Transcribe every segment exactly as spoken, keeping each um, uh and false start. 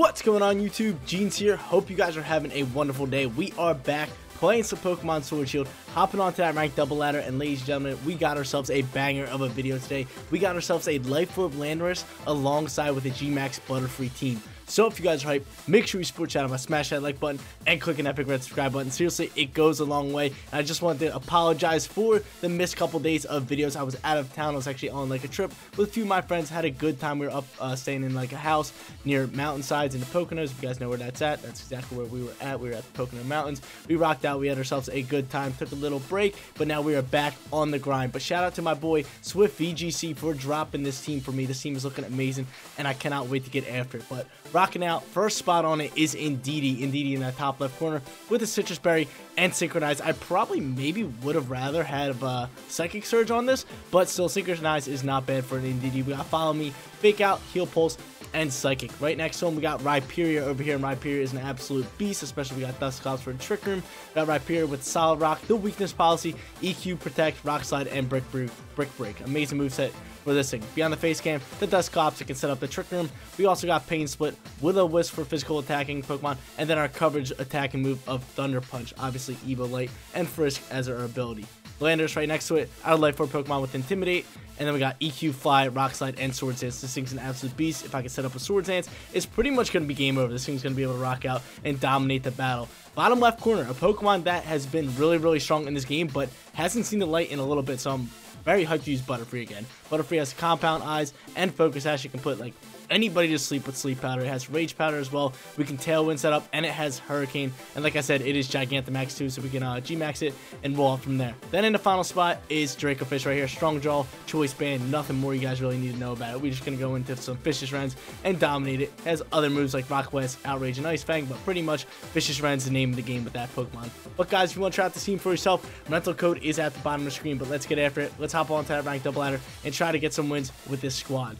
What's going on YouTube? Jeans here. Hope you guys are having a wonderful day. We are back playing some Pokemon Sword and Shield, hopping onto that ranked double ladder, and ladies and gentlemen, we got ourselves a banger of a video today. We got ourselves a Life Orb Landorus alongside with a G Max Butterfree team. So if you guys are hyped, make sure you support chat by smash that like button and click an epic red subscribe button. Seriously, it goes a long way. And I just wanted to apologize for the missed couple days of videos. I was out of town. I was actually on like a trip with a few of my friends. Had a good time. We were up uh, staying in like a house near mountainsides in the Poconos. If you guys know where that's at, that's exactly where we were at. We were at the Pocono Mountains. We rocked out. We had ourselves a good time. Took a little break, but now we are back on the grind. But shout out to my boy SwiftVGC for dropping this team for me. This team is looking amazing, and I cannot wait to get after it. But rocking out, first spot on it is Indeedee. Indeedee in that top left corner with a Citrus Berry and Synchronize. I probably maybe would have rather had a uh, Psychic Surge on this, but still Synchronize is not bad for an Indeedee. We got Follow Me, Fake Out, Heal Pulse, and Psychic. Right next to him, we got Rhyperior over here, and Rhyperior is an absolute beast, especially we got Dusclops for Trick Room. We got Rhyperior with Solid Rock, the Weakness Policy, E Q, Protect, Rock Slide, and Brick Break. Brick Break. Amazing moveset for this thing. Beyond the face cam, the Dusclops that can set up the Trick Room. We also got Pain Split, Will-O-Wisp for physical attacking Pokemon, and then our coverage attacking move of Thunder Punch, obviously Evolite and Frisk as our ability. Landorus right next to it, our Life Orb Pokemon with Intimidate, and then we got E Q, Fly, Rock Slide, and Swords Dance. This thing's an absolute beast. If I can set up a Swords Dance, it's pretty much going to be game over. This thing's going to be able to rock out and dominate the battle. Bottom left corner, a Pokemon that has been really, really strong in this game, but hasn't seen the light in a little bit, so I'm very hyped to use Butterfree again. Butterfree has Compound Eyes and Focus Ash. You can put like anybody to sleep with Sleep Powder. It has Rage Powder as well. We can Tailwind set up, and it has Hurricane. And like I said, it is Gigantamax too, so we can uh, G-Max it and roll out from there. Then in the final spot is Dracovish right here. Strong Jaw, Choice Band, nothing more you guys really need to know about it. We're just going to go into some Vicious Rends and dominate it. It has other moves like Rock West, Outrage, and Ice Fang, but pretty much Vicious Rends the name of the game with that Pokemon. But guys, if you want to try out the team for yourself, mental code is at the bottom of the screen, but let's get after it. Let's hop on to that ranked double ladder and try to get some wins with this squad.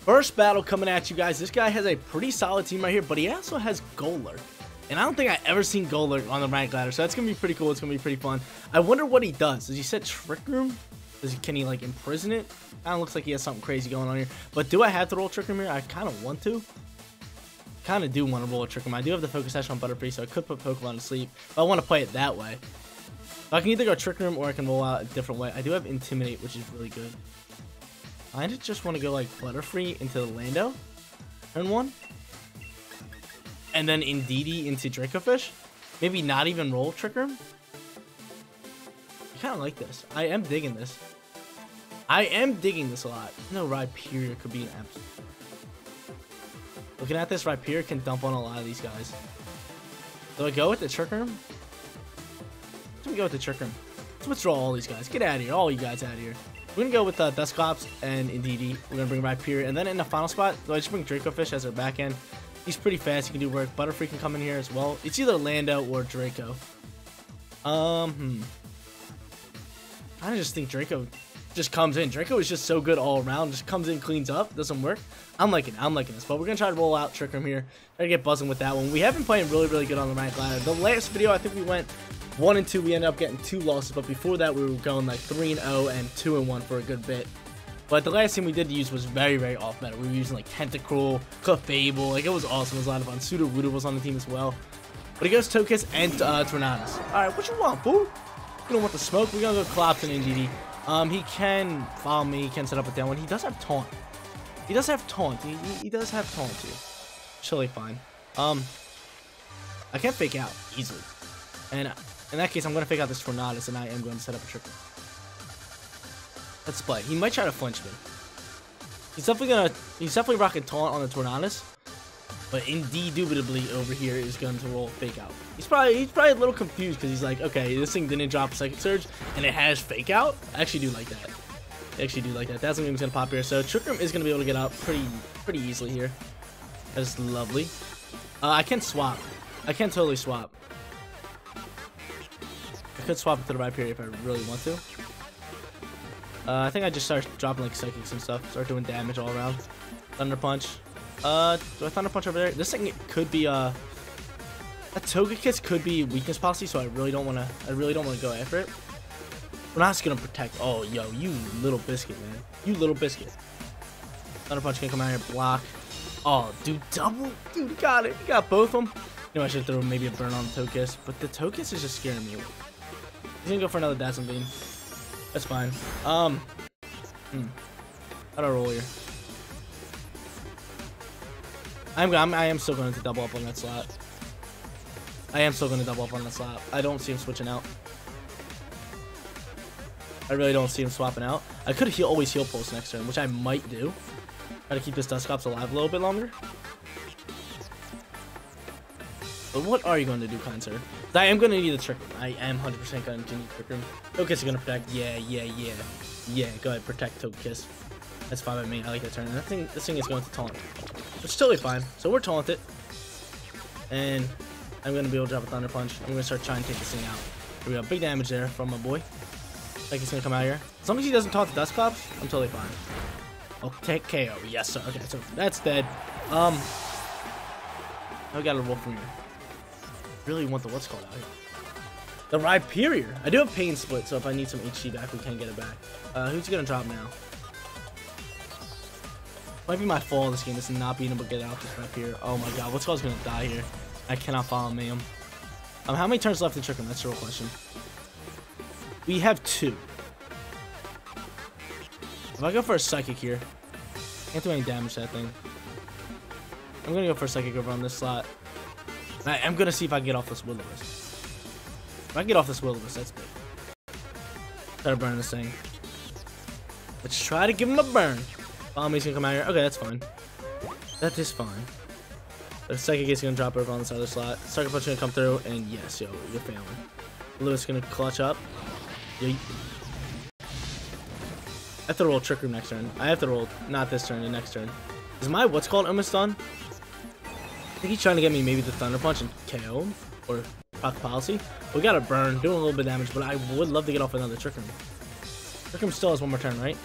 First battle coming at you guys. This guy has a pretty solid team right here, but he also has Golurk. And I don't think I've ever seen Golurk on the rank ladder, so that's going to be pretty cool. It's going to be pretty fun. I wonder what he does. Does he set Trick Room? Does he, can he, like, imprison it? Kind of looks like he has something crazy going on here. But do I have to roll Trick Room here? I kind of want to. kind of do want to roll a Trick Room. I do have the Focus Sash on Butterfree, so I could put Pokemon to sleep. But I want to play it that way. I can either go Trick Room or I can roll out a different way. I do have Intimidate, which is really good. I just want to go like Butterfree into the Lando, turn one, and then Indeedee into Dracovish. Maybe not even roll Trick Room. I kind of like this. I am digging this. I am digging this a lot. No, Rhyperior could be an absolute. Looking at this, Rhyperior can dump on a lot of these guys. Do I go with the Trick Room? Let me go with the Trick Room. Let's withdraw all these guys. Get out of here. All you guys out of here. We're going to go with uh, Dusclops and Indeedee. We're going to bring Rhyperior. And then in the final spot, do I just bring Dracovish as our back end? He's pretty fast. He can do work. Butterfree can come in here as well. It's either Lando or Draco. Um, hmm. I kind of just think Draco just comes in. Draco is just so good all around. Just comes in, cleans up. Doesn't work. I'm liking it. I'm liking this. But we're going to try to roll out Trick Room here. Try to get buzzing with that one. We have been playing really, really good on the rank ladder. The last video, I think we went one and two, we ended up getting two losses, but before that we were going like three and oh and two and one for a good bit. But the last team we did use was very, very off meta. We were using like Tentacruel, Clefable, like it was awesome. It was a lot of fun. Sudowoodo was on the team as well. But it goes Togekiss and uh, Tornadus. All right, what you want, fool? You don't want the smoke? We're gonna go Clops and Indeedee. Um, he can follow me. He can set up a down one. He does have taunt. He does have taunt. He, he, he does have taunt too. Chilly fine. Um, I can't fake out easily, and. Uh, In that case, I'm going to figure out this Tornadus, and I am going to set up a trick. Let's play. He might try to flinch me. He's definitely going to... He's definitely rocking taunt on the Tornadus. But indeed, indubitably over here is going to roll Fake Out. He's probably he's probably a little confused because he's like, okay, this thing didn't drop Psychic Surge, and it has Fake Out? I actually do like that. I actually do like that. That's something that's going to pop here. So Trick Room is going to be able to get out pretty, pretty easily here. That is lovely. Uh, I can swap. I can totally swap. Could swap it to the Rhyperior if I really want to. Uh, I think I just start dropping like psychics and stuff. Start doing damage all around. Thunder Punch. Uh, do I Thunder Punch over there? This thing could be uh, a Togekiss could be weakness policy, so I really don't want to. I really don't want to go after it. We're not just gonna protect. Oh, yo, you little biscuit, man. You little biscuit. Thunder Punch can come out here, block. Oh, dude, double. Dude, got it. Got both of them. You know, I should throw maybe a burn on Togekiss, but the Togekiss is just scaring me. He's gonna go for another Dazzling Beam. That's fine. Um, hmm. How do I roll here? I'm, I'm, I am still going to double up on that slot. I am still going to double up on that slot. I don't see him switching out. I really don't see him swapping out. I could heal, always heal pulse next turn, which I might do. Try to keep this Dusclops alive a little bit longer. But what are you going to do, kind sir? I am going to need a trick room. I am one hundred percent going to need a trick room. Togekiss is going to protect. Yeah, yeah, yeah. Yeah, go ahead, protect Togekiss. That's fine by me. I like that turn. And I think this thing is going to taunt. Which is totally fine. So we're taunted. And I'm going to be able to drop a Thunder Punch. I'm going to start trying to take this thing out. Here we go. Big damage there from my boy. I think he's going to come out here. As long as he doesn't taunt the Dusclops, I'm totally fine. I'll take K O. Yes, sir. Okay, so that's dead. Um, I got a roll from here. Really want the what's called out here. The Rhyperior. I do have Pain Split, so if I need some H P back, we can get it back. Uh, who's going to drop now? Might be my fault in this game, this is not being able to get out this Rhyperior. Oh my god, what's called is going to die here. I cannot follow Mayhem. Um, how many turns left in Trick Room? That's the real question. We have two. If I go for a Psychic here, can't do any damage to that thing. I'm going to go for a Psychic over on this slot. And I am going to see if I can get off this Will-O-Wisp. If I can get off this Will-O-Wisp, that's big. Try to burn this thing. Let's try to give him a burn. Bomb is gonna come out here. Okay, that's fine. That is fine. The Psychic is gonna drop over on this other slot. Sucker Punch is gonna come through, and yes, yo, you're failing. Lewis is gonna clutch up. Yo, I have to roll Trick Room next turn. I have to roll, not this turn, the next turn. Is my what's called almost done? I think he's trying to get me maybe the Thunder Punch and K O him, or Proc Policy. We got a burn, doing a little bit of damage, but I would love to get off another Trick Room. Trick Room still has one more turn, right?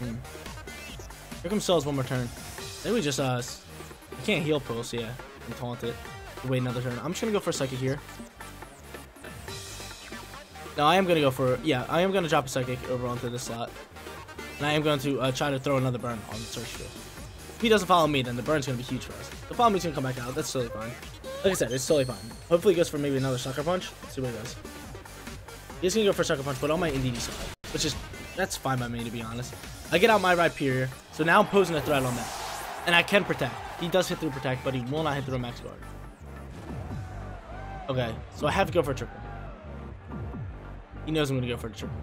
Hmm. Here comes Cells one more turn. Then we just, uh, I can't heal Pulse, yeah. I'm taunted. Wait another turn. I'm just gonna go for a Psychic here. No, I am gonna go for, yeah, I am gonna drop a Psychic over onto this slot. And I am going to uh, try to throw another burn on the search field. If he doesn't follow me, then the burn's gonna be huge for us. The follow me's gonna come back out. That's totally fine. Like I said, it's totally fine. Hopefully, he goes for maybe another Sucker Punch. Let's see what he does. He's gonna go for a Sucker Punch, but on my Indeedee side, which is, that's fine by me, to be honest. I get out my Rhyperior, so now I'm posing a threat on that. And I can protect. He does hit through protect, but he will not hit through a max guard. Okay, so I have to go for a triple. He knows I'm going to go for a triple.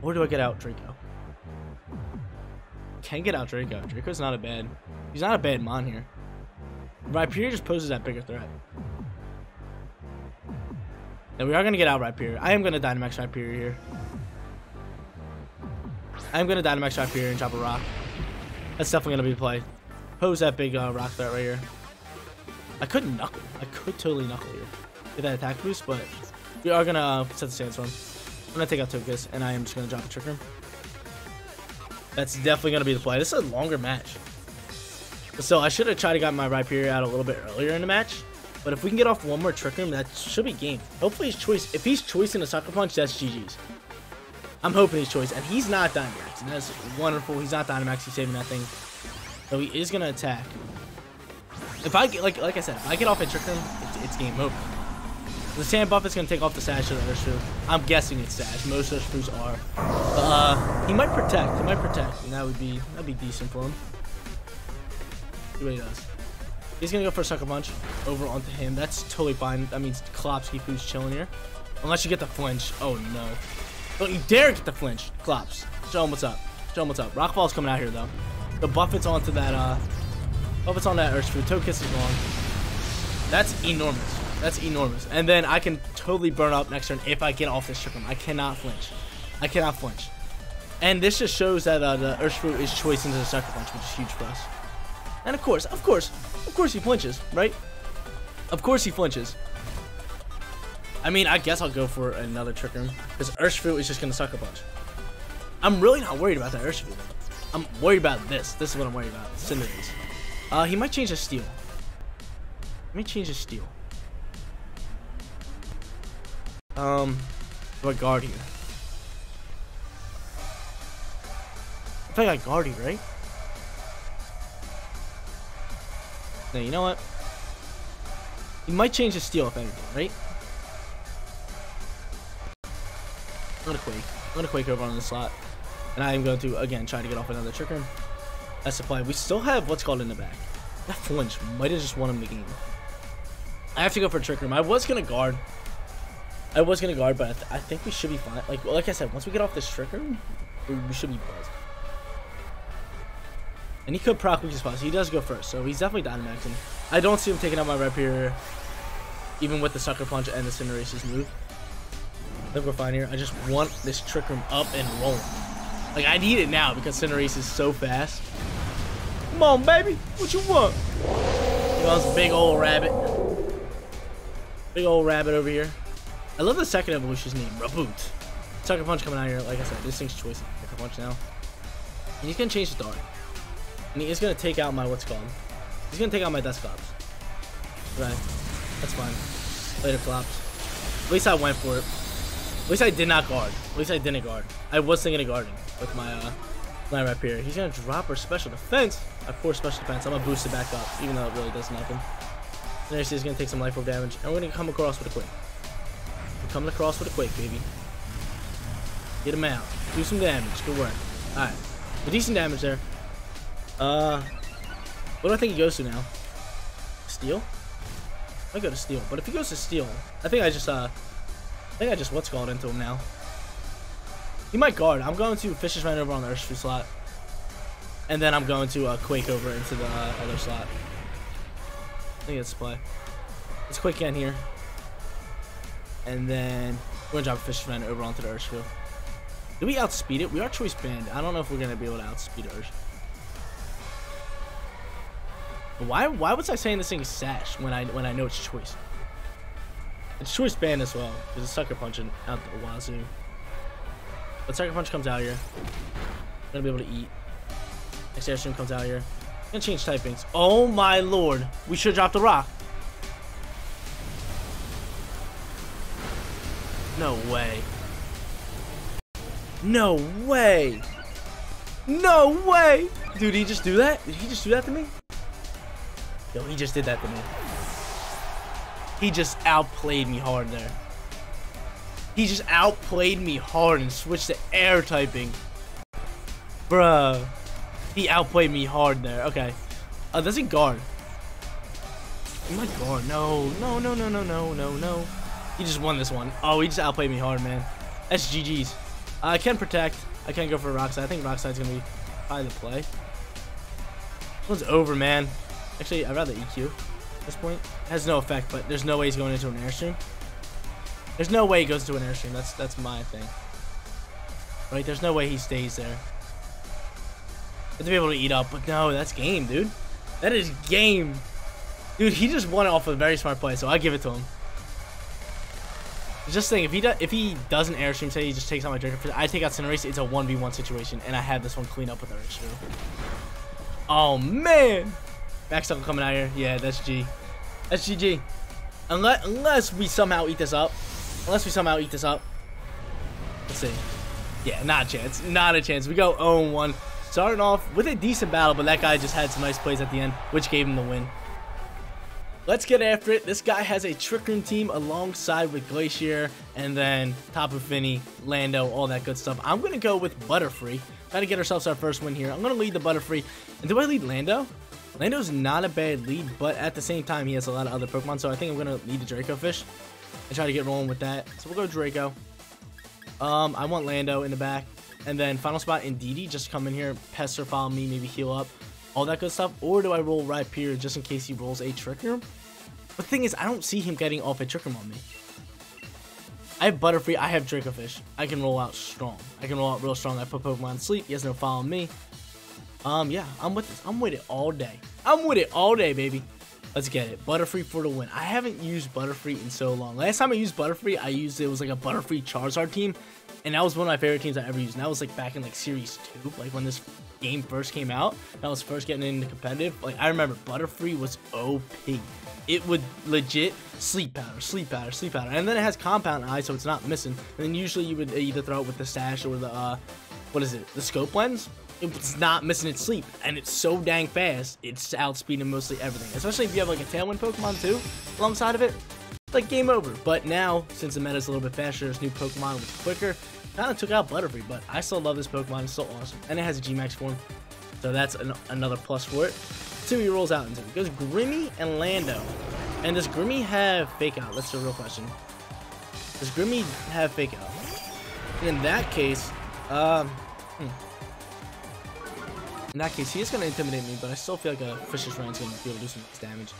Where do I get out Draco? Can't get out Draco. Draco's not a bad... He's not a bad mon here. Rhyperior just poses that bigger threat. Now we are going to get out Rhyperior. I am going to Dynamax Rhyperior here. I'm going to Dynamax Rhyperior here and drop a rock. That's definitely going to be played. Pose that big uh, rock threat right here. I could knuckle. I could totally knuckle here. Get that attack boost, but we are going to uh, set the sandstorm. I'm going to take out Togekiss, and I am just going to drop a Trick Room. That's definitely going to be the play. This is a longer match. So I should have tried to get my Rhyperior out a little bit earlier in the match. But if we can get off one more Trick Room, that should be game. Hopefully his choice. If he's choicing a Sucker Punch, that's G G's. I'm hoping his choice, and he's not Dynamax, and that's wonderful. He's not Dynamax, he's saving that thing. So he is gonna attack. If I get, like, like I said, if I get off a Trick Room, it's, it's game over. The sand buff is gonna take off the Sash of the Urshifu. I'm guessing it's Sash. Most Urshifus are. But, uh, he might protect. He might protect, and that would be that'd be decent for him. See what he does. He's gonna go for a Sucker Punch over onto him. That's totally fine. That means Klopsky who's chilling here. Unless you get the flinch. Oh no. Don't you dare get the flinch, Clops. Show him what's up. Show him what's up. Rock Ball's coming out here, though. The Buffet's onto that, uh... Buffet's on that Urshifu. Togekiss is gone. That's enormous. That's enormous. And then I can totally burn up next turn if I get off this Trick Room. I cannot flinch. I cannot flinch. And this just shows that uh, the Urshifu is choicing to the Sucker Punch, which is huge for us. And of course, of course, of course he flinches, right? Of course he flinches. I mean, I guess I'll go for another Trick Room because Urshifu is just going to Sucker Punch. I'm really not worried about that Urshifu. I'm worried about this. This is what I'm worried about. Cinderace. Uh, he might change his Steel. Let me change his Steel. Um, do I guard here? I think I guard here, right? Now, you know what? He might change his Steel, if anything, right? I'm going to Quake. I'm going to Quake over on the slot. And I am going to, again, try to get off another Trick Room. That's supply. We still have what's called in the back. That flinch might have just won him the game. I have to go for a Trick Room. I was going to guard. I was going to guard, but I, th I think we should be fine. Like, well, like I said, once we get off this Trick Room, we, we should be buzzed. And he could proc weakest spots. He does go first, so he's definitely Dynamaxing. I don't see him taking out my Rhyperior, even with the Sucker Punch and the Cinderace's move. I think we're fine here. I just want this Trick Room up and rolling. Like, I need it now because Cinderace is so fast. Come on, baby. What you want? He wants a big old rabbit. Big old rabbit over here. I love the second evolution's name, Raboot. Sucker Punch coming out here. Like I said, this thing's choice. Sucker Punch now. And he's going to change the Dark. And he is going to take out my, what's called? He's going to take out my Dusclops. Right. That's fine. Later, Clops. At least I went for it. At least I did not guard. At least I didn't guard. I was thinking of guarding with my uh, my Rhyperior. He's going to drop her special defense. I have four special defense. I'm going to boost it back up, even though it really does nothing. Cinderace is going to take some Life Orb damage. And we're going to come across with a Quake. We're coming across with a Quake, baby. Get him out. Do some damage. Good work. Alright. Decent damage there. Uh, what do I think he goes to now? Steel? I go to Steel. But if he goes to Steel, I think I just... uh. I think I just what's called into him now. He might guard. I'm going to Fish's Run over on the Urshifu slot. And then I'm going to uh, Quake over into the uh, other slot. I think it's play. Let's Quake in here. And then we're going to drop Fish's Run over onto the Urshifu. Do we outspeed it? We are choice banned. I don't know if we're going to be able to outspeed Urshifu. Why, why was I saying this thing is Sash when I, when I know it's choice? It's choice banned as well, because it's Sucker Punching out the wazoo. But Sucker Punch comes out here. I'm going to be able to eat. Next Airstream comes out here. I'm going to change typings. Oh my lord. We should drop the rock. No way. No way. No way. Dude, did he just do that? Did he just do that to me? Yo, he just did that to me. He just outplayed me hard there. He just outplayed me hard and switched to air typing. Bruh. He outplayed me hard there. Okay. Uh, does he guard? Oh my god. No. No, no, no, no, no, no, no. He just won this one. Oh, he just outplayed me hard, man. That's G G's. Uh, I can protect. I can go for Rockside. I think Rockside's going to be probably the play. This one's over, man. Actually, I'd rather E Q. This point has no effect, but there's no way he's going into an Airstream. There's no way he goes to an Airstream. That's that's my thing, right? There's no way he stays there. Have to be able to eat up, but no, that's game, dude. That is game, dude. He just won it off of a very smart play, so I give it to him. Just think, if he do, if he doesn't Airstream, say he just takes out my Dracovish, I take out Cinderace. It's a one v one situation, and I have this one clean up with Airstream. Oh man. Backsuckle coming out here. Yeah, that's G. That's G G. Unless, unless we somehow eat this up. Unless we somehow eat this up. Let's see. Yeah, not a chance. Not a chance. We go oh one. Starting off with a decent battle, but that guy just had some nice plays at the end, which gave him the win. Let's get after it. This guy has a Trick Room team alongside with Glacier, and then Tapu Fini, Lando, all that good stuff. I'm going to go with Butterfree. Try to get ourselves our first win here. I'm going to lead the Butterfree. And do I lead Lando? Lando's not a bad lead, but at the same time, he has a lot of other Pokemon, so I think I'm going to lead the Dracovish and try to get rolling with that. So we'll go Draco. Um, I want Lando in the back. And then final spot, Indeedee, just come in here, pester, follow me, maybe heal up, all that good stuff. Or do I roll Rhyperior just in case he rolls a Trick Room? But the thing is, I don't see him getting off a Trick Room on me. I have Butterfree, I have Dracovish. I can roll out strong. I can roll out real strong. I put Pokemon to sleep. He has no follow me. Um, yeah, I'm with this. I'm with it all day. I'm with it all day, baby. Let's get it. Butterfree for the win. I haven't used Butterfree in so long. Last time I used Butterfree, I used it was like a Butterfree Charizard team. And that was one of my favorite teams I ever used. And that was like back in like series two, like when this game first came out. And I was first getting into competitive. Like I remember Butterfree was O P. It would legit sleep powder, sleep powder, sleep powder. And then it has compound eye, so it's not missing. And then usually you would either throw it with the sash or the, uh, what is it? The scope lens. it's not missing its sleep, and it's so dang fast, it's outspeeding mostly everything, especially if you have like a Tailwind Pokemon too alongside of it. Like game over. But now, since the meta's a little bit faster, this new Pokemon was quicker, kind of took out Butterfree, but I still love this Pokemon. It's still awesome, and it has a G Max form, so that's an another plus for it. Two he rolls out into it goes Grimmy and Lando. And does Grimmy have Fake Out? That's the real question. Does Grimmy have Fake Out? And in that case, um, hmm. in that case, he is gonna intimidate me, but I still feel like a Fishish Rand's gonna be able to do some damage.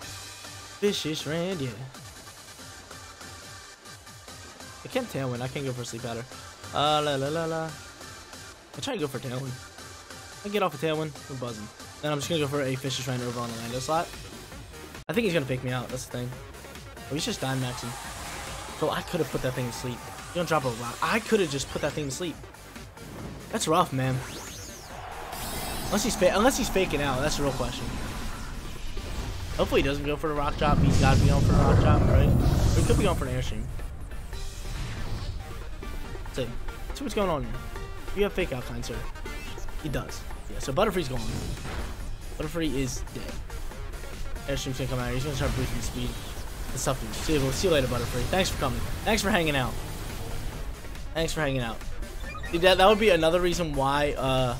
Fishish Rand, yeah. I can't Tailwind. I can't go for a Sleep Powder. Uh, la la la la. I try to go for Tailwind. I get off a Tailwind. We're buzzing. Then I'm just gonna go for a Fishish Rand over on the Lando slot. I think he's gonna pick me out. That's the thing. Oh, he's just Dynamaxing. So I could have put that thing to sleep. He's gonna drop a lot. I could have just put that thing to sleep. That's rough, man. Unless he's fa unless he's faking out. That's the real question. Hopefully he doesn't go for the rock chop. He's gotta be going for the rock chop, right? Or he could be going for an airstream. See, see what's going on here. You have Fake Out, kind sir. He does. Yeah, so Butterfree's gone. Butterfree is dead. Airstream's gonna come out here. He's gonna start breaking speed and stuff. See you, see you later, Butterfree. Thanks for coming. Thanks for hanging out. Thanks for hanging out. Dude, that, that would be another reason why uh,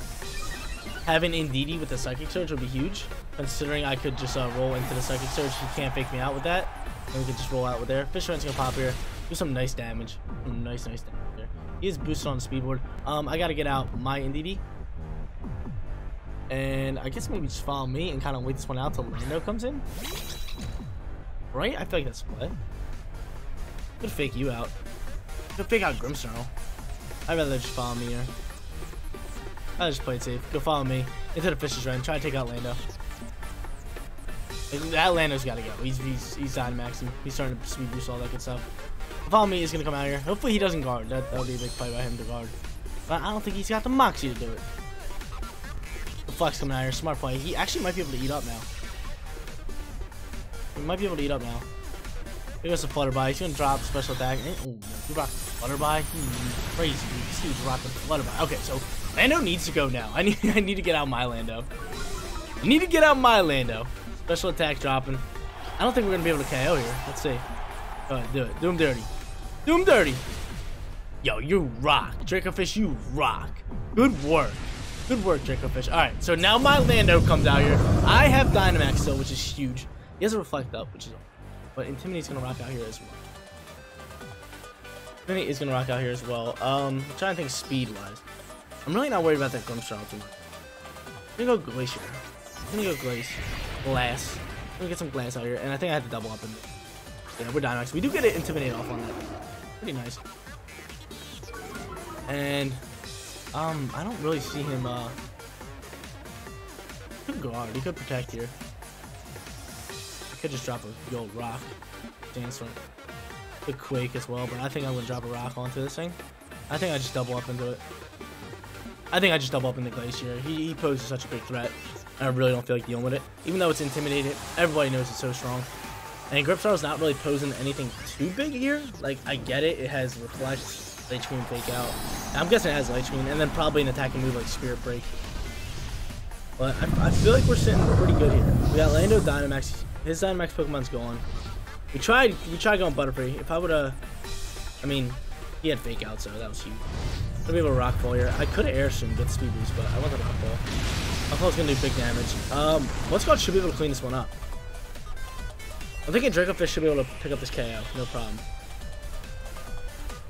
having Indeedee with the Psychic Surge would be huge. Considering I could just uh, roll into the Psychic Surge. He can't fake me out with that. And we can just roll out with there. Fisherman's gonna pop here. Do some nice damage. Some nice, nice damage there. He is boosted on the speedboard. Um, I gotta get out my Indeedee. And I guess maybe just follow me and kind of wait this one out till Lando comes in. Right? I feel like that's play. Could fake you out. Could fake out Grimmsnarl. I'd rather just follow me here. I'll just play it safe. Go follow me into the Fisher's Run. Try to take out Lando. That Lando's gotta go. He's he's, he's Dynamaxing. He's starting to speed boost all that good stuff. Follow me. He's gonna come out here. Hopefully he doesn't guard. That that would be a big play by him to guard. But I don't think he's got the moxie to do it. The Flex coming out here. Smart play. He actually might be able to eat up now. He might be able to eat up now. Here goes the Flutterby. He's gonna drop special attack. Oh, he rocked the Flutterby. Hmm, crazy, dude. This dude's rocked the Flutterby. Okay, so Lando needs to go now. I need, I need to get out my Lando. I need to get out my Lando. Special attack dropping. I don't think we're gonna be able to K O here. Let's see. Go ahead, do it. Do him dirty. Do him dirty. Yo, you rock, Dracovish. You rock. Good work. Good work, Dracovish. All right, so now my Lando comes out here. I have Dynamax still, which is huge. He has a Reflect up, which is awesome. But Intimidate's gonna rock out here as well. Intimidate is gonna rock out here as well. Um, I'm trying to think speed-wise. I'm really not worried about that Grimmsnarl too much. I'm gonna go Glacier. I'm gonna go Glacier. Glass. I'm gonna get some Glass out here, and I think I have to double up in there. Yeah, we're Dynamax. We do get an Intimidate off on that. Pretty nice. And, um, I don't really see him, uh... He could guard. He could protect here. Could just drop a good old rock. Dance one. Could quake as well, but I think I'm gonna drop a rock onto this thing. I think I just double up into it. I think I just double up into Glacier. He, he poses such a big threat, and I really don't feel like dealing with it. Even though it's intimidating, everybody knows it's so strong. And Grimmsnarl's not really posing anything too big here. Like, I get it. It has Reflect, Light Screen, Fake Out. I'm guessing it has Light Screen, and then probably an attacking move like Spirit Break. But I, I feel like we're sitting pretty good here. We got Lando Dynamax. His Dynamax Pokemon's going. We tried we tried going Butterfree. If I would have... I mean, he had Fake Out, so that was huge. I'm gonna be able to Rock Fall here. I could have Airstream, get Speed Boost, but I want the Rock Fall. Rock Fall's gonna do big damage. Um, What's God should be able to clean this one up. I'm thinking Dracovish should be able to pick up this K O, no problem.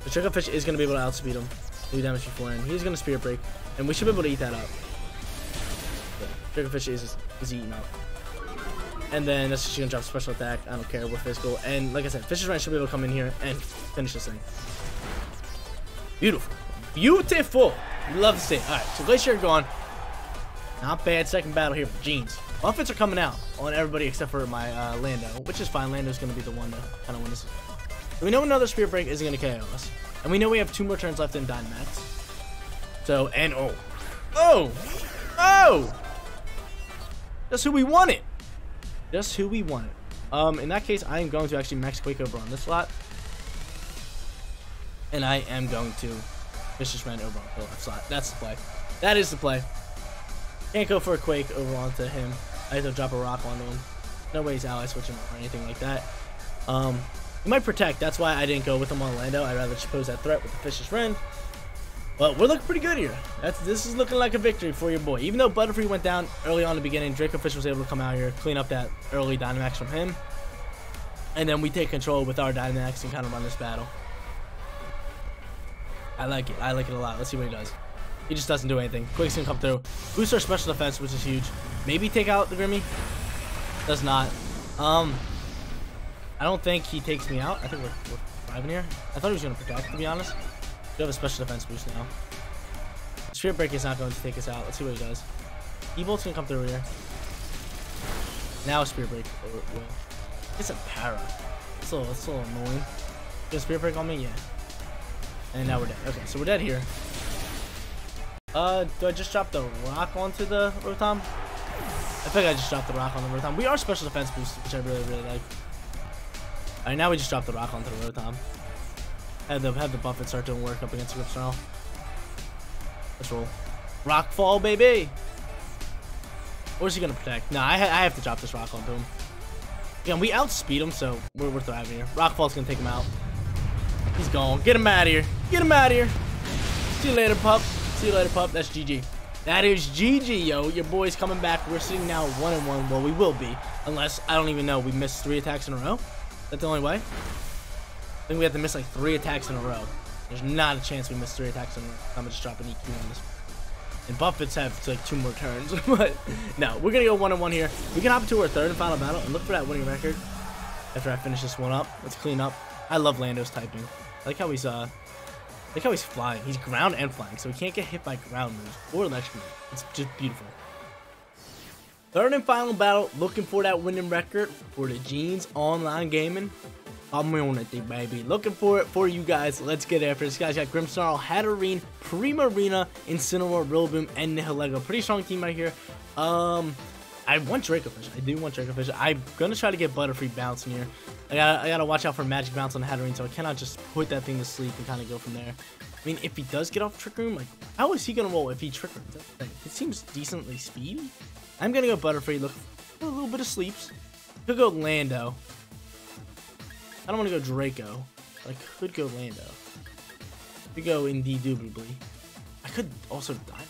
But Dracovish is gonna be able to outspeed him. Do damage beforehand. He's gonna Spirit Break, and we should be able to eat that up. But Dracovish is, is eating up. And then that's just gonna drop special attack. I don't care. We're physical. And like I said, Fisher's Rand should be able to come in here and finish this thing. Beautiful. Beautiful. You love to see it. All right. So Glacier gone. Not bad. Second battle here for Jeans. Buffets are coming out on everybody except for my uh, Lando, which is fine. Lando's gonna be the one to kind of win this. We know another Spirit Break isn't gonna K O us, and we know we have two more turns left in Dynamax. So and oh, oh, oh. That's who we wanted. Just who we wanted. Um, in that case, I am going to actually max Quake over on this slot. And I am going to Fishish Rand over on the left slot. That's the play. That is the play. Can't go for a Quake over onto him. I have to drop a rock onto him. No way he's ally switching or anything like that. Um, he might protect. That's why I didn't go with him on Lando. I'd rather just pose that threat with the Fish's Friend. But we're looking pretty good here. That's, this is looking like a victory for your boy. Even though Butterfree went down early on in the beginning, Dracovish was able to come out here, clean up that early Dynamax from him. And then we take control with our Dynamax and kind of run this battle. I like it. I like it a lot. Let's see what he does. He just doesn't do anything. Quake's gonna come through. Boost our special defense, which is huge. Maybe take out the Grimmy. Does not. Um, I don't think he takes me out. I think we're, we're driving here. I thought he was gonna protect, to be honest. We have a special defense boost now. Spirit Break is not going to take us out. Let's see what he does. E-Bolt's gonna come through here. Now Spirit Break will. It's a para. It's a little, it's a little annoying. Does Spirit Break on me? Yeah. And now we're dead. Okay, so we're dead here. Uh, do I just drop the rock onto the Rotom? I think I just dropped the rock on the Rotom. We are special defense boosted, which I really, really like. Alright, now we just dropped the rock onto the Rotom. Have the, have the Buffet start doing work up against Grimmsnarl. Let's roll. Rock fall, baby! Or is he gonna protect? Nah, I, ha I have to drop this rock onto him. Yeah, we outspeed him, so we're, we're thriving here. Rock fall's gonna take him out. He's gone. Get him out of here. Get him out of here. See you later, pup. See you later, pup. That's G G. That is G G, yo. Your boy's coming back. We're sitting now one and one. Well, we will be. Unless, I don't even know, we missed three attacks in a row. That's the only way. I think we have to miss like three attacks in a row. There's not a chance we miss three attacks in a row. I'm gonna just drop an E Q on this. And Buffets have like two more turns. But no, we're gonna go one and one here. We can hop into our third and final battle and look for that winning record. After I finish this one up, let's clean up. I love Lando's typing. I like how he's uh, I like how he's flying. He's ground and flying, so he can't get hit by ground moves or electric moves. It's just beautiful. Third and final battle, looking for that winning record for the Jeans Online Gaming. I'm on it, baby. Looking for it for you guys. Let's get after it. This guy's got Grimmsnarl, Hatterene, Primarina, Incineroar, Rillaboom, and Nihilego. Pretty strong team right here. Um, I want Dracovish. I do want Dracovish. I'm gonna try to get Butterfree bouncing here. I gotta, I gotta watch out for Magic Bounce on Hatterene, so I cannot just put that thing to sleep and kind of go from there. I mean, if he does get off Trick Room, like, how is he gonna roll if he Trick Rooms? Like, it seems decently speedy. I'm gonna go Butterfree, look for a little bit of sleeps. Could go Lando. I don't want to go Draco, but I could go Lando. Could go Indeedee, indubitably. I could also die.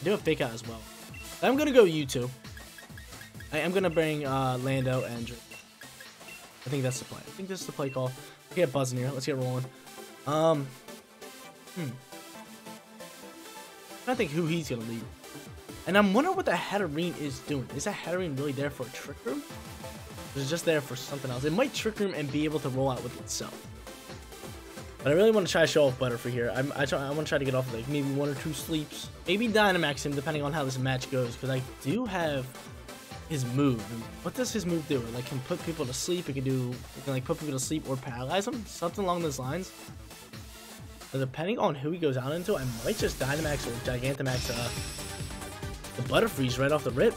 I do a Fake Out as well. I'm gonna go U two. I am going to bring uh, Lando and Drake. I think that's the play. I think this is the play call. Let's get buzzing here. Let's get rolling. Um, hmm. I'm trying to think who he's going to lead. And I'm wondering what the Hatterene is doing. Is that Hatterene really there for a Trick Room? Or is it just there for something else? It might Trick Room and be able to roll out with itself. But I really want to try to show off Butterfree here. I'm, I, try, I want to try to get off of like maybe one or two sleeps. Maybe Dynamax him depending on how this match goes. Because I do have his move. What does his move do? It, like, can put people to sleep. It can do, it can like put people to sleep or paralyze them. Something along those lines. But depending on who he goes out into, I might just Dynamax or Gigantamax uh, the Butterfrees right off the rip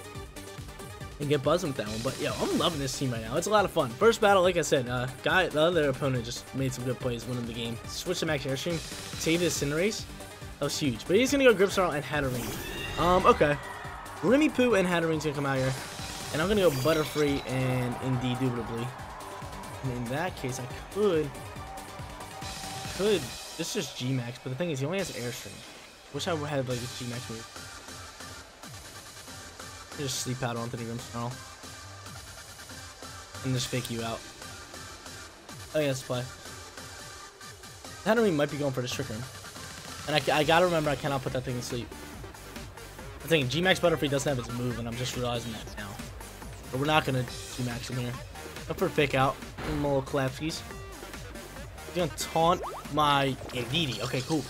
and get buzzed with that one. But yo, I'm loving this team right now. It's a lot of fun. First battle, like I said, uh, guy, the other opponent just made some good plays, winning the game. Switch to Max Airstream, save his Cinderace. That was huge. But he's gonna go Grimmsnarl and Hatterene. Um, okay, Grimmipoo and Hatterene's gonna come out here. And I'm gonna go Butterfree and Indeedee, indubitably. And in that case, I could, could. This is just G Max, but the thing is, he only has Airstream. Wish I would have like a G Max move. Just sleep out onto the Grimmsnarl, and just fake you out. Oh yeah, let's play. Hatterene might be going for the Trick Room, and I, I gotta remember I cannot put that thing to sleep. I think G Max Butterfree doesn't have his move, and I'm just realizing that now. But we're not gonna G-Max him here. Up for a Fake Out. Give him a little Klapskis. He's gonna taunt my Indeedee. Okay, cool.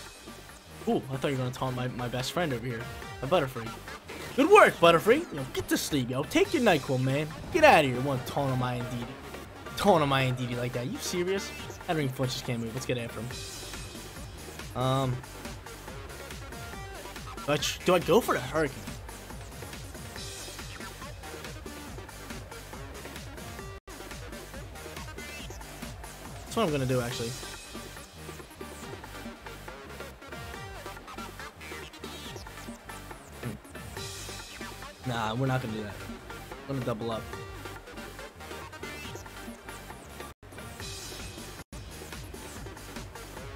Cool. I thought you were gonna taunt my, my best friend over here. My Butterfree. Good work, Butterfree. Yo, get to sleep, yo. Take your NyQuil, man. Get out of here. One taunt on my Indeedee. Taunt on my Indeedee like that. You serious? Hatterene flinches, can't move. Let's get after him. Um. Do I, do I go for the Hurricane? That's what I'm gonna do, actually. Nah, we're not gonna do that. I'm gonna double up.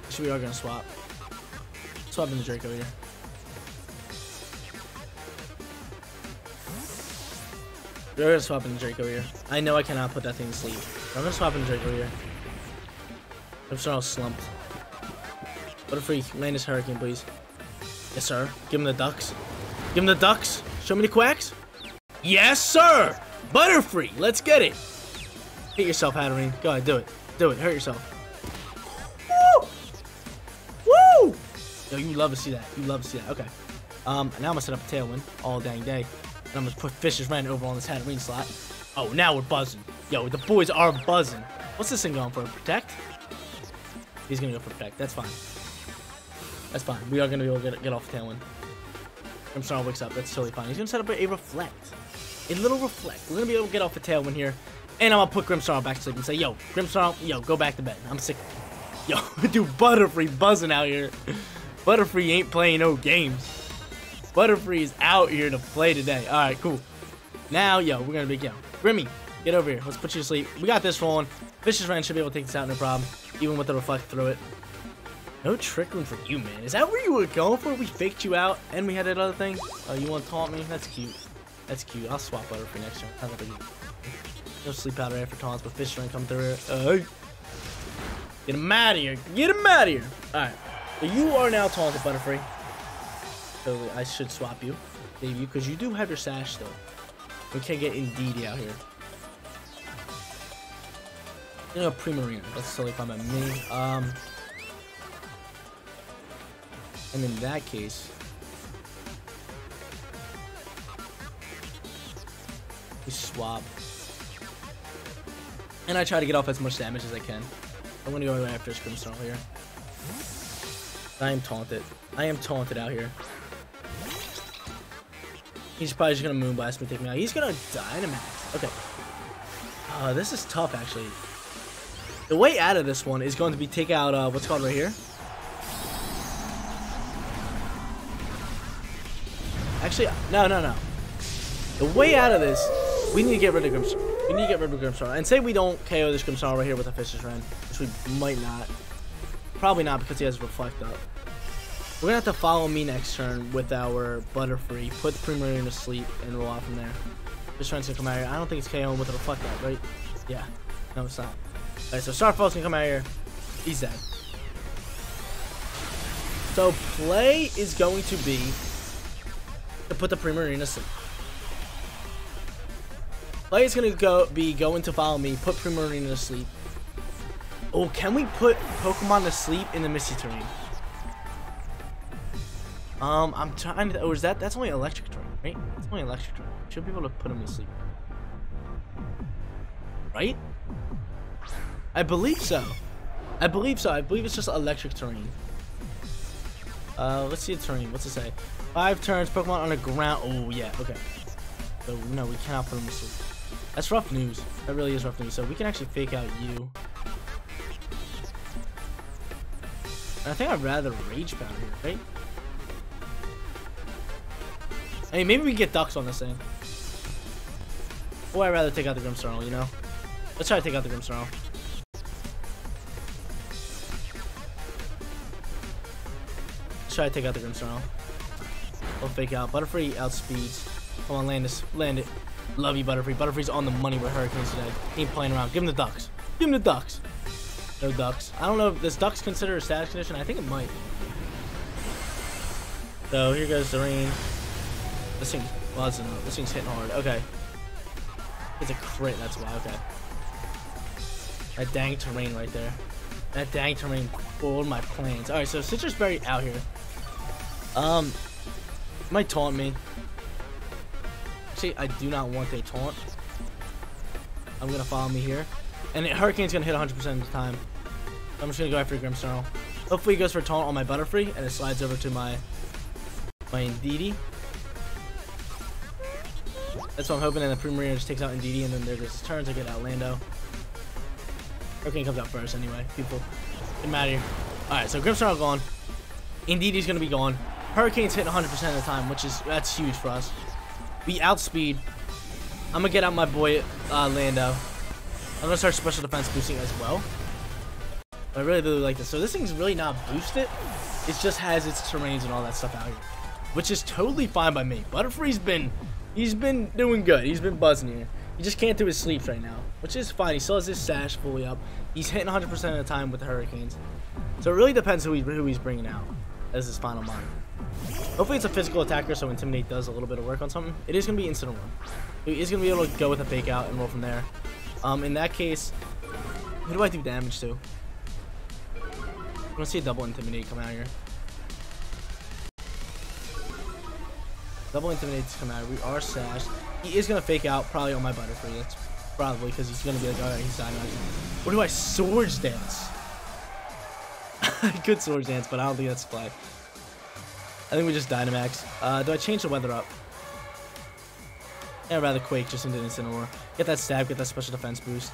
Actually, we are gonna swap. Swap in the Draco here. We're gonna swap in the Draco here. I know I cannot put that thing to sleep. I'm gonna swap in the Draco here. I'm sure I'll slump. Butterfree, land this Hurricane, please. Yes, sir. Give him the ducks. Give him the ducks. Show me the quacks. Yes, sir. Butterfree, let's get it. Hit yourself, Hatterene. Go ahead, do it. Do it. Hurt yourself. Woo! Woo! Yo, you love to see that. You love to see that. Okay. Um, now I'm gonna set up a Tailwind all dang day, and I'm gonna put Fisher's Friend over on this Hatterene slot. Oh, now we're buzzing. Yo, the boys are buzzing. What's this thing going for? Protect? He's gonna go protect. That's fine. That's fine. We are gonna be able to get, get off the Tailwind. Grimmsnarl wakes up. That's totally fine. He's gonna set up a Reflect. A little Reflect. We're gonna be able to get off the Tailwind here, and I'm gonna put Grimmsnarl back to sleep and say, "Yo, Grimmsnarl, yo, go back to bed. I'm sick." Yo, dude, Butterfree buzzing out here. Butterfree ain't playing no games. Butterfree is out here to play today. All right, cool. Now, yo, we're gonna be yo, Grimmy, get over here. Let's put you to sleep. We got this rolling. Vicious Rand should be able to take this out, no problem. Even with the Reflect through it. No trick room for you, man. Is that where you were going for? We faked you out, and we had that other thing? Oh, you want to taunt me? That's cute. That's cute. I'll swap Butterfree for next turn. How's that for no sleep powder after taunts, but Fish Ring come through. Uh, get him out of here. Get him out of here. Alright. So you are now taunted, Butterfree. Totally, I should swap you. Maybe, because you do have your Sash still. We can't get Indeedee out here. You know, Primarina. That's totally fine by me. Um... And in that case, we swap. And I try to get off as much damage as I can. I'm gonna go right after this Grimmsnarl here. I am taunted. I am taunted out here. He's probably just gonna Moonblast me, take me out. He's gonna Dynamax. Okay. Uh, this is tough, actually. The way out of this one is going to be take out uh, what's called right here. Actually, no, no, no. The way out of this, we need to get rid of Grimmsnarl. We need to get rid of Grimmsnarl. And say we don't K O this Grimmsnarl right here with a Fisher's Wren, which we might not. Probably not because he has Reflect up. We're going to have to follow me next turn with our Butterfree, put the Primarina to sleep, and roll out from there. Fisher's Wren's going to come out here. I don't think it's KOing with a Reflect up, right? Yeah. No, it's not. Alright, so Starfall's going to come out here. He's dead. So play is going to be to put the Primarina to sleep. Play is gonna go be going to follow me, put Primarina to sleep. Oh, can we put Pokemon to sleep in the Misty Terrain? Um, I'm trying to, or is that, that's only Electric Terrain, right? That's only Electric Terrain. Should be able to put him to sleep. Right? I believe so. I believe so. I believe it's just Electric Terrain. Uh, let's see the terrain. What's it say? Five turns, Pokemon on the ground. Oh, yeah, okay. So, no, we cannot put him to sleep. That's rough news. That really is rough news. So, we can actually fake out you. And I think I'd rather Rage Powder here, right? Hey, I mean, maybe we can get Ducks on this thing. Or I'd rather take out the Grimmsnarl, you know? Let's try to take out the Grimmsnarl. Try to take out the Grimmsnarl. We'll fake out. Butterfree outspeeds. Come on, land this. Land it. Love you, Butterfree. Butterfree's on the money with Hurricanes today. He ain't playing around. Give him the ducks. Give him the ducks. No ducks. I don't know if this ducks considered a status condition. I think it might. So here goes the rain. This thing's buzzing up. This thing's hitting hard. Okay. It's a crit. That's why. Okay. That dang terrain right there. That dang terrain foiled my plans. Alright, so Citrus Berry out here. Um, might taunt me. Actually, I do not want a taunt. I'm gonna follow me here, and it, Hurricane's gonna hit one hundred percent of the time. I'm just gonna go after Grimmsnarl. Hopefully, he goes for a taunt on my Butterfree, and it slides over to my my Indeedee. That's what I'm hoping. And the Primarina just takes out Indeedee, and then there goes his turns. I get out Lando. Hurricane comes out first anyway. People, get out of here. All right, so Grimmsnarl gone. Indeedee's gonna be gone. Hurricane's hitting one hundred percent of the time, which is, that's huge for us. We outspeed. I'm gonna get out my boy uh, Lando. I'm gonna start special defense boosting as well. I really, really like this. So this thing's really not boosted. It just has its terrains and all that stuff out here, which is totally fine by me. Butterfree's been, he's been doing good. He's been buzzing here. He just can't do his sleeps right now, which is fine. He still has his sash fully up. He's hitting one hundred percent of the time with the Hurricanes. So it really depends who, he, who he's bringing out as his final monitor. Hopefully it's a physical attacker, so Intimidate does a little bit of work on something. It is going to be Incineroar. He is going to be able to go with a Fake Out and roll from there. Um, in that case, who do I do damage to? I'm going to see a double Intimidate come out here. Double Intimidate's come out. We are sashed. He is going to Fake Out probably on my Butterfree. That's probably because he's going to be like, alright, he's dying. What do I Swords Dance? I could Swords Dance, but I don't think that's play. I think we just Dynamax. Uh, do I change the weather up? Yeah, I'd rather Quake just into Incineroar. Get that stab, get that special defense boost.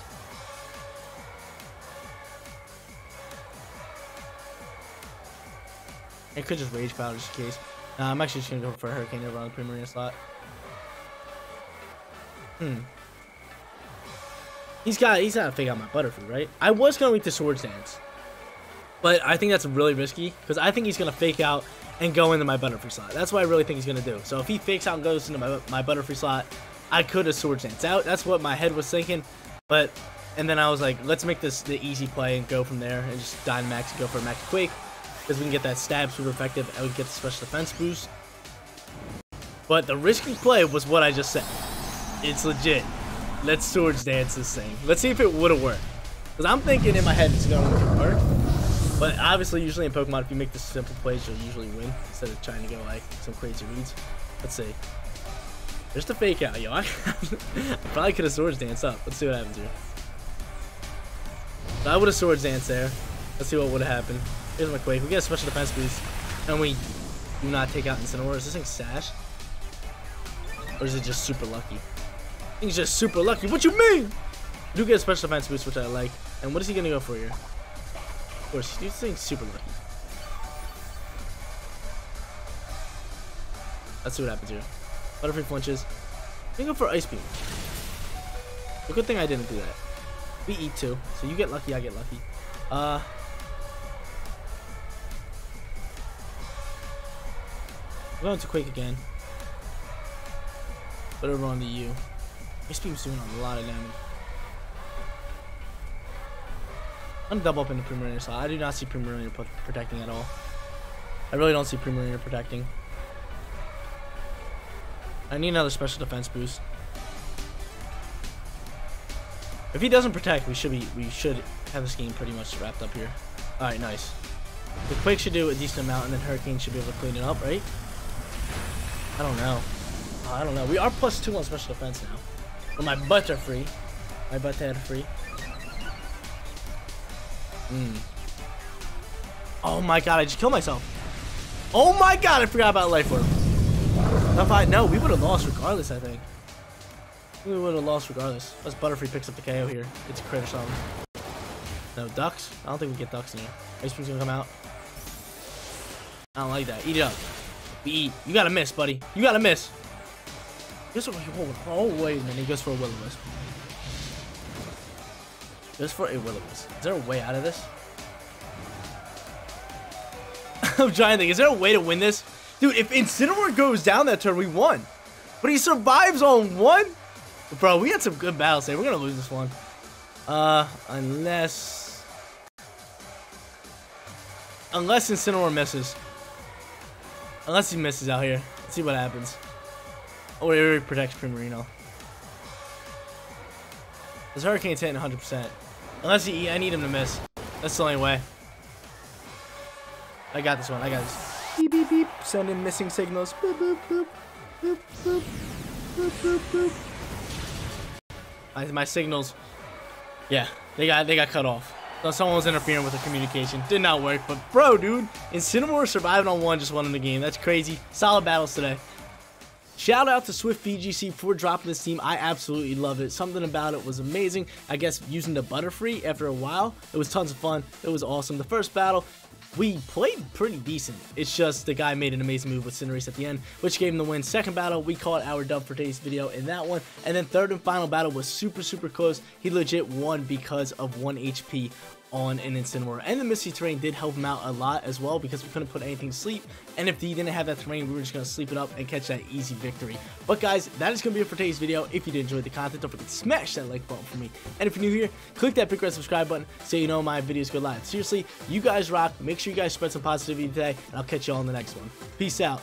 It could just Rage Powder just in case. Uh, I'm actually just going to go for a Hurricane over on the Primarina slot. Hmm. He's got, he's got to figure out my Butterfree, right? I was going to wait to Swords Dance, but I think that's really risky because I think he's going to Fake Out and go into my Butterfree slot. That's what I really think he's going to do. So if he fakes out and goes into my, my Butterfree slot, I could have Swords Dance out. That's what my head was thinking. But, and then I was like, let's make this the easy play and go from there and just Dynamax and go for a Max Quake because we can get that stab super effective and we can get the special defense boost. But the risky play was what I just said. It's legit. Let's Swords Dance this thing. Let's see if it would have worked. Because I'm thinking in my head it's going to work. But obviously, usually in Pokemon, if you make the simple plays, you'll usually win instead of trying to go like some crazy reads. Let's see. There's the Fake Out, yo. I probably could have Swords Danced up. Let's see what happens here. So I would have Swords Danced there. Let's see what would have happened. Here's my Quake. We get a special defense boost, and we do not take out Incineroar. Is this thing Sash? Or is it just super lucky? I think it's just super lucky. What you mean? We do get a special defense boost, which I like. And what is he going to go for here? Of course, this thing's super lucky. Let's see what happens here. Butterfree flinches. I'm gonna go for Ice Beam. Well, good thing I didn't do that. We eat two, so you get lucky, I get lucky. Uh, I'm going to Quake again. But over on to you. Ice Beam's doing a lot of damage. I'm gonna double up into Primarina slot. I do not see Primarina protecting at all. I really don't see Primarina protecting. I need another special defense boost. If he doesn't protect, we should be we should have this game pretty much wrapped up here. Alright, nice. The Quake should do a decent amount, and then Hurricane should be able to clean it up, right? I don't know. Oh, I don't know. We are plus two on special defense now. But my Butterfree. My Butterfree. Mm. Oh my god, I just killed myself. Oh my god, I forgot about Life Orb. If I, no, we would have lost regardless, I think. We would have lost regardless. Unless Butterfree picks up the K O here. It's a crit or something. No, ducks? I don't think we get ducks in here. Ice Beam's gonna come out. I don't like that. Eat it up. We eat. You gotta miss, buddy. You gotta miss. Guess what? Oh, wait a minute. He goes for a Will-O-Wisp. Just for a Will-O-Wisp. Is there a way out of this? I'm trying to think. Is there a way to win this? Dude, if Incineroar goes down that turn, we won. But he survives on one? Bro, we had some good battles here. We're going to lose this one. Uh, unless... Unless Incineroar misses. Unless he misses out here. Let's see what happens. Or he protects Primarina. This Hurricane's hitting one hundred percent. Unless he, I need him to miss. That's the only way. I got this one. I got this. Beep, beep, beep. Send in missing signals. Boop, boop, boop. Boop, boop. Boop, boop, boop. I, my signals. Yeah, they got they got cut off. So someone was interfering with the communication. Did not work, but bro, dude. Incineroar surviving on one, just won in the game. That's crazy. Solid battles today. Shout out to SwiftVGC for dropping this team. I absolutely loved it. Something about it was amazing. I guess using the Butterfree after a while, it was tons of fun. It was awesome. The first battle, We played pretty decent. It's just the guy made an amazing move with Cinderace at the end, which gave him the win. Second battle, we call it our dub for today's video in that one. And then third and final battle was super, super close. He legit won because of one H P on an Incineroar. And the Misty Terrain did help him out a lot as well, because we couldn't put anything to sleep, and if he didn't have that terrain, we were just going to sleep it up and catch that easy victory. But guys, that is going to be it for today's video. If you did enjoy the content, don't forget to smash that like button for me, and if you're new here, click that big red subscribe button so you know my videos go live. Seriously, you guys rock. Make sure you guys spread some positivity today, and I'll catch you all in the next one. Peace out.